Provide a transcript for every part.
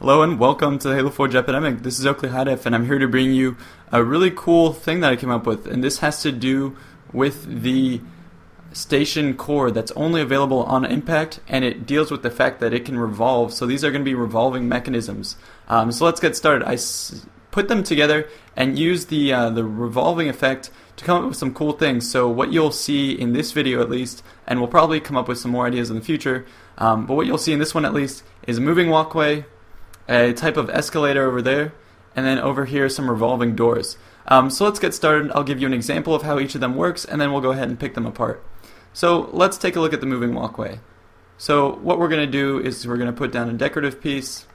Hello and welcome to the Halo Forge Epidemic. This is Oakley Hidef, and I'm here to bring you a really cool thing that I came up with, and this has to do with the station core that's only available on Impact, and it deals with the fact that it can revolve. So these are going to be revolving mechanisms. So let's get started. I put them together and use the revolving effect to come up with some cool things. So what you'll see in this video at least, and we'll probably come up with some more ideas in the future, but what you'll see in this one at least is a moving walkway, a type of escalator over there, and then over here some revolving doors. So let's get started. I'll give you an example of how each of them works, and then we'll go ahead and pick them apart. So let's take a look at the moving walkway. So what we're going to do is we're going to put down a decorative piece,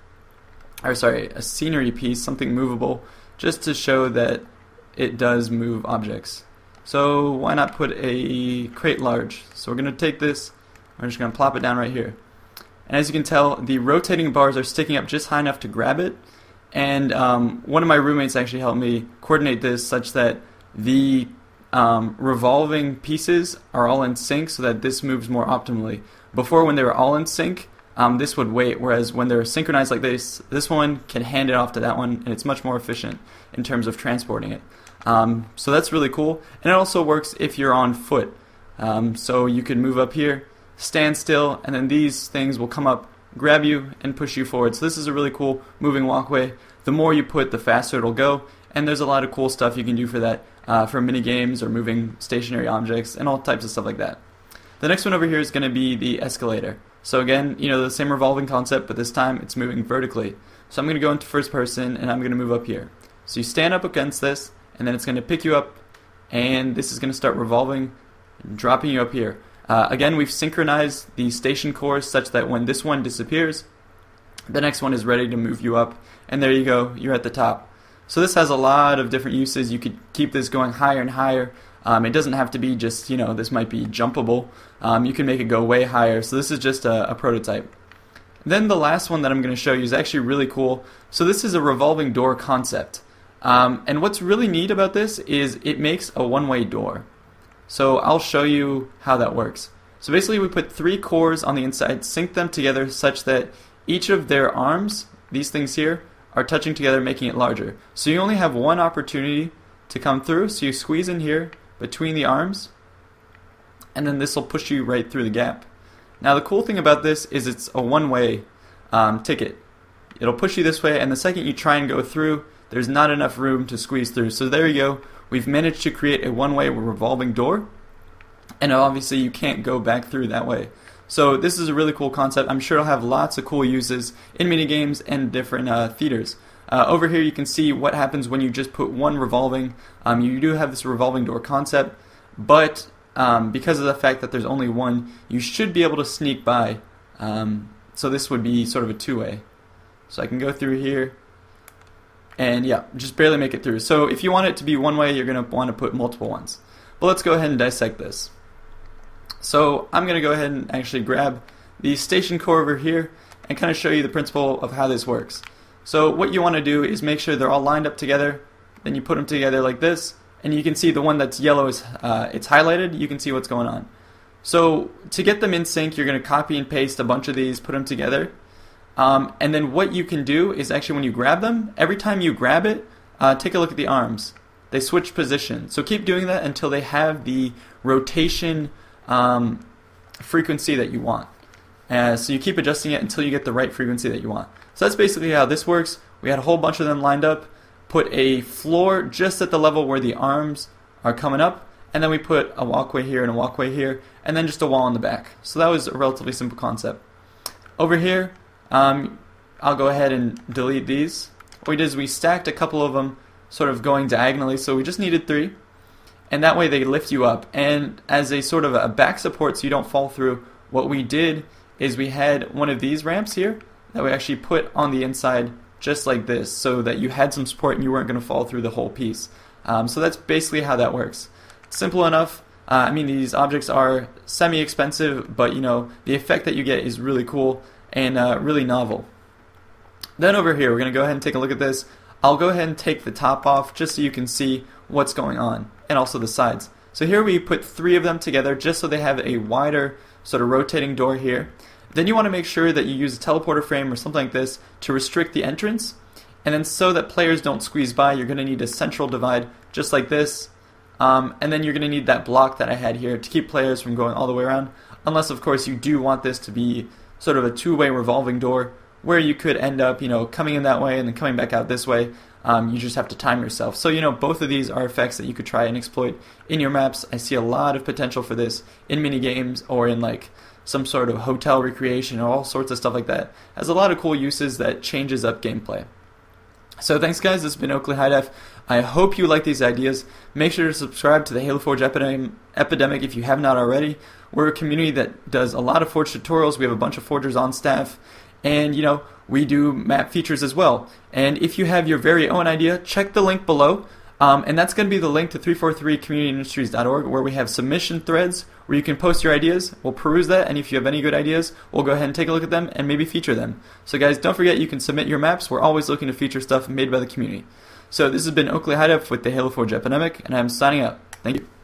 or sorry, a scenery piece, something movable, just to show that it does move objects. So why not put a crate large? So we're going to take this, we're just going to plop it down right here. And as you can tell, the rotating bars are sticking up just high enough to grab it. And one of my roommates actually helped me coordinate this such that the revolving pieces are all in sync so that this moves more optimally. Before, when they were all in sync, this would wait, whereas when they're synchronized like this one can hand it off to that one, and it's much more efficient in terms of transporting it. So that's really cool. And it also works if you're on foot. So you can move up here, stand still, and then these things will come up, grab you, and push you forward. So this is a really cool moving walkway. The more you put, the faster it'll go, and there's a lot of cool stuff you can do for that, for mini games or moving stationary objects and all types of stuff like that. The next one over here is going to be the escalator. So again, you know, the same revolving concept, but this time it's moving vertically. So I'm going to go into first person, and I'm going to move up here. So you stand up against this, and then it's going to pick you up, and this is going to start revolving, dropping you up here. Again, we've synchronized the station core such that when this one disappears, the next one is ready to move you up, and there you go, you're at the top. So this has a lot of different uses. You could keep this going higher and higher. It doesn't have to be just, you know, this might be jumpable. You can make it go way higher. So this is just a prototype. Then the last one that I'm going to show you is actually really cool. So this is a revolving door concept. And what's really neat about this is it makes a one-way door. So I'll show you how that works. So basically we put three cores on the inside, sync them together such that each of their arms, these things here, are touching together, making it larger. So you only have one opportunity to come through, so you squeeze in here between the arms, and then this will push you right through the gap. Now the cool thing about this is it's a one-way ticket. It'll push you this way, and the second you try and go through, there's not enough room to squeeze through. So there you go. We've managed to create a one-way revolving door, and obviously you can't go back through that way. So this is a really cool concept. I'm sure it'll have lots of cool uses in minigames and different theaters. Over here you can see what happens when you just put one revolving. You do have this revolving door concept, but because of the fact that there's only one, you should be able to sneak by. So this would be sort of a two-way. So I can go through here, and yeah, just barely make it through. So if you want it to be one way, you're going to want to put multiple ones. But let's go ahead and dissect this. So I'm going to go ahead and actually grab the station core over here and kind of show you the principle of how this works. So what you want to do is make sure they're all lined up together, then you put them together like this, and you can see the one that's yellow is it's highlighted, you can see what's going on. So to get them in sync, you're going to copy and paste a bunch of these, put them together. And then what you can do is actually when you grab them, every time you grab it, take a look at the arms. They switch position. So keep doing that until they have the rotation frequency that you want. So you keep adjusting it until you get the right frequency that you want. So that's basically how this works. We had a whole bunch of them lined up, put a floor just at the level where the arms are coming up, and then we put a walkway here and a walkway here, and then just a wall in the back. So that was a relatively simple concept. Over here, I'll go ahead and delete these. What we did is we stacked a couple of them sort of going diagonally, so we just needed three, and that way they lift you up, and as a sort of a back support so you don't fall through, what we did is we had one of these ramps here that we actually put on the inside just like this, so that you had some support and you weren't going to fall through the whole piece. So that's basically how that works. Simple enough. I mean, these objects are semi-expensive, but you know, the effect that you get is really cool and really novel. Then over here, we're going to go ahead and take a look at this. I'll go ahead and take the top off just so you can see what's going on, and also the sides. So here we put three of them together just so they have a wider sort of rotating door here. Then you want to make sure that you use a teleporter frame or something like this to restrict the entrance. And then so that players don't squeeze by, you're going to need a central divide just like this. And then you're going to need that block that I had here to keep players from going all the way around. Unless, of course, you do want this to be sort of a two-way revolving door where you could end up, coming in that way and then coming back out this way. You just have to time yourself. So, both of these are effects that you could try and exploit in your maps. I see a lot of potential for this in minigames or in, some sort of hotel recreation or all sorts of stuff like that. It has a lot of cool uses that changes up gameplay. So thanks, guys. This has been Oakley Hidef. I hope you like these ideas. Make sure to subscribe to the Halo Forge Epidemic if you have not already. We're a community that does a lot of Forge tutorials. We have a bunch of Forgers on staff. And, we do map features as well. And if you have your very own idea, check the link below. And that's going to be the link to 343communityindustries.org, where we have submission threads where you can post your ideas. We'll peruse that, and if you have any good ideas, we'll go ahead and take a look at them and maybe feature them. So guys, don't forget you can submit your maps. We're always looking to feature stuff made by the community. So this has been Oakley Hidef with the Halo Forge Epidemic, and I'm signing up. Thank you.